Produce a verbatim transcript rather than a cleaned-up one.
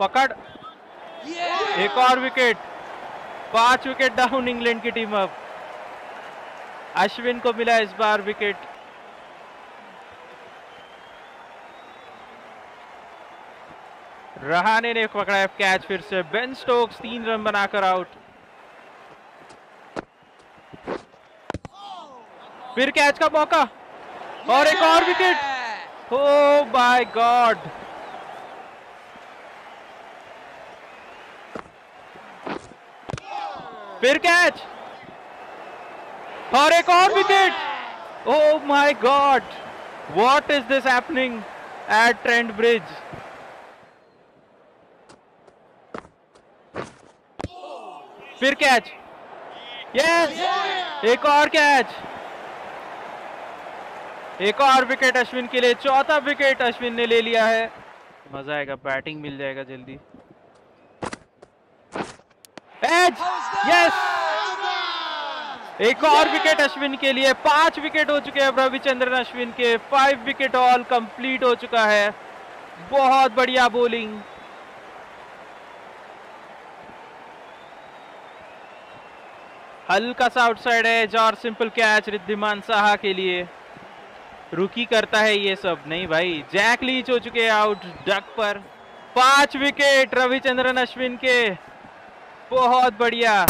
पकड़, एक और विकेट, पांच विकेट डाउन इंग्लैंड की टीम। अब अश्विन को मिला इस बार विकेट। रहाने ने पकड़ा कैच फिर से। बेन स्टोक्स तीन रन बनाकर आउट। फिर कैच का मौका और एक और विकेट। ओह माय गॉड, फिर कैच और एक और wicket. Oh my God, what is this happening at Trent Bridge. फिर कैच, यस, एक और कैच, एक और विकेट अश्विन के लिए। चौथा विकेट अश्विन ने ले लिया है। मजा आएगा, बैटिंग मिल जाएगा जल्दी। एज, यस, एक और विकेट अश्विन के लिए। पांच विकेट हो चुके हैं रविचंद्रन अश्विन के। फाइव विकेट ऑल कंप्लीट हो चुका है। बहुत बढ़िया बॉलिंग। हल्का सा आउटसाइड एज और सिंपल कैच रिद्धिमान साहा के लिए। रुकी करता है ये सब नहीं भाई। जैक लीच हो चुके आउट डक पर। पांच विकेट रविचंद्रन अश्विन के, बहुत बढ़िया।